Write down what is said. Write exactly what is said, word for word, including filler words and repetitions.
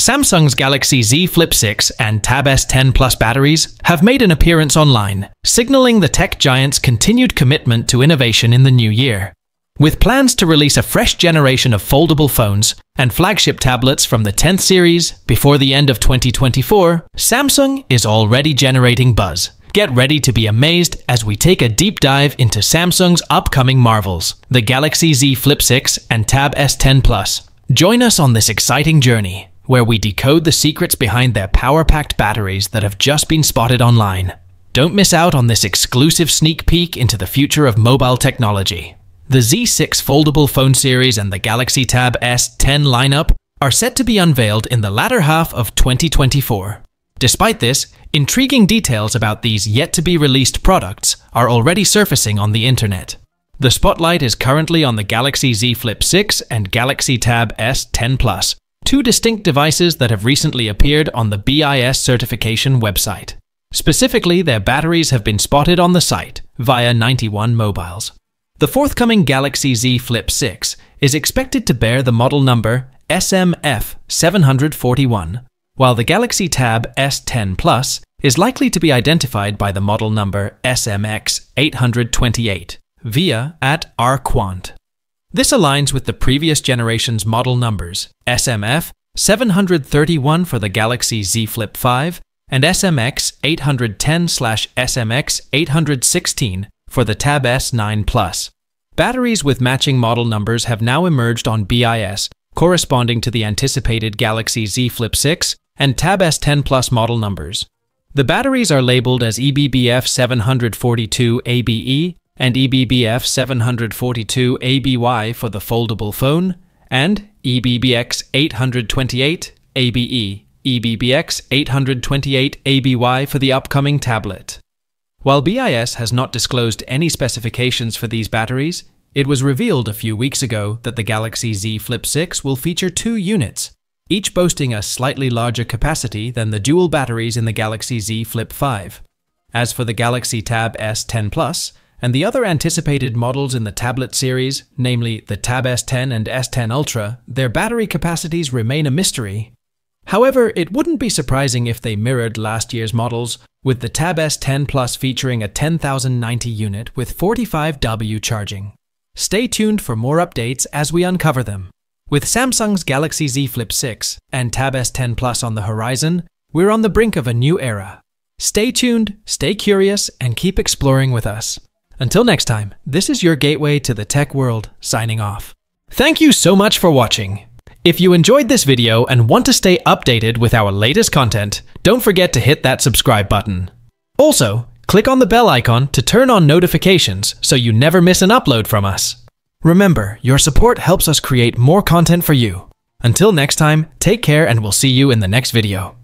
Samsung's Galaxy Z Flip six and Tab S ten plus batteries have made an appearance online, signaling the tech giant's continued commitment to innovation in the new year. With plans to release a fresh generation of foldable phones and flagship tablets from the tenth series before the end of twenty twenty-four, Samsung is already generating buzz. Get ready to be amazed as we take a deep dive into Samsung's upcoming marvels, the Galaxy Z Flip six and Tab S ten plus. Join us on this exciting journey, where we decode the secrets behind their power-packed batteries that have just been spotted online. Don't miss out on this exclusive sneak peek into the future of mobile technology. The Z six foldable phone series and the Galaxy Tab S ten lineup are set to be unveiled in the latter half of twenty twenty-four. Despite this, intriguing details about these yet-to-be-released products are already surfacing on the internet. The spotlight is currently on the Galaxy Z Flip six and Galaxy Tab S ten plus, two distinct devices that have recently appeared on the B I S certification website. Specifically, their batteries have been spotted on the site via ninety-one mobiles. The forthcoming Galaxy Z Flip six is expected to bear the model number S M F seven forty-one, while the Galaxy Tab S ten plus is likely to be identified by the model number S M X eight twenty-eight via at Rquant. This aligns with the previous generation's model numbers S M F seven thirty-one for the Galaxy Z Flip five and S M X eight ten slash S M X eight sixteen for the Tab S nine plus. Batteries with matching model numbers have now emerged on B I S, corresponding to the anticipated Galaxy Z Flip six and Tab S ten plus model numbers. The batteries are labeled as E B B F seven forty-two A B E and E B B F seven forty-two A B Y for the foldable phone, and E B B X eight twenty-eight A B E, E B B X eight twenty-eight A B Y for the upcoming tablet. While B I S has not disclosed any specifications for these batteries, it was revealed a few weeks ago that the Galaxy Z Flip six will feature two units, each boasting a slightly larger capacity than the dual batteries in the Galaxy Z Flip five. As for the Galaxy Tab S ten plus and the other anticipated models in the tablet series, namely the Tab S ten and S ten Ultra, their battery capacities remain a mystery. However, it wouldn't be surprising if they mirrored last year's models, with the Tab S ten plus featuring a ten thousand ninety unit with forty-five watt charging. Stay tuned for more updates as we uncover them. With Samsung's Galaxy Z Flip six and Tab S ten plus on the horizon, we're on the brink of a new era. Stay tuned, stay curious, and keep exploring with us. Until next time, this is your gateway to the tech world, signing off. Thank you so much for watching. If you enjoyed this video and want to stay updated with our latest content, don't forget to hit that subscribe button. Also, click on the bell icon to turn on notifications so you never miss an upload from us. Remember, your support helps us create more content for you. Until next time, take care and we'll see you in the next video.